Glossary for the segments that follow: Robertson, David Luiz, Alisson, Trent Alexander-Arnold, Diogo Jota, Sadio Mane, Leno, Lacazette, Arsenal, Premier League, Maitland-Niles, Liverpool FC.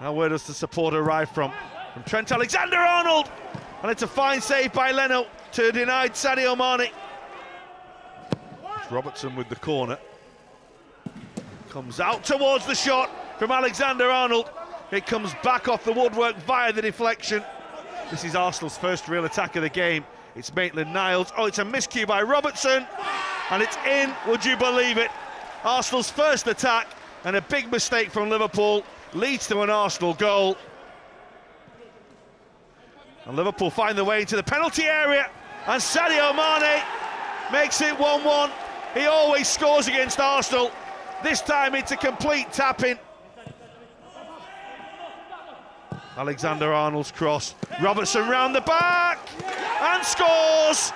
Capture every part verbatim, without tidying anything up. Now where does the support arrive from? From Trent Alexander-Arnold! And it's a fine save by Leno to deny Sadio Mane. It's Robertson with the corner. Comes out towards the shot from Alexander-Arnold. It comes back off the woodwork via the deflection. This is Arsenal's first real attack of the game. It's Maitland-Niles. Oh, it's a miscue by Robertson. And it's in, would you believe it? Arsenal's first attack, and a big mistake from Liverpool leads to an Arsenal goal. And Liverpool find their way into the penalty area, and Sadio Mane makes it one one. He always scores against Arsenal. This time it's a complete tap-in. Alexander-Arnold's cross. Robertson round the back and scores.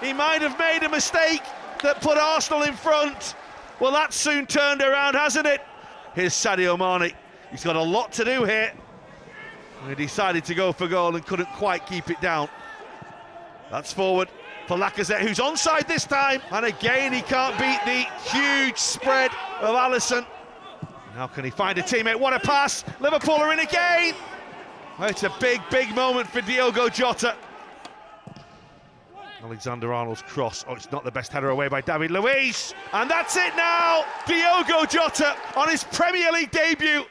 He might have made a mistake that put Arsenal in front. Well, that's soon turned around, hasn't it? Here's Sadio Mane. He's got a lot to do here. He decided to go for goal and couldn't quite keep it down. That's forward for Lacazette, who's onside this time. And again, he can't beat the huge spread of Alisson. How can he find a teammate? What a pass! Liverpool are in again! It's a big, big moment for Diogo Jota. Alexander-Arnold's cross. Oh, it's not the best header away by David Luiz. And that's it now! Diogo Jota on his Premier League debut.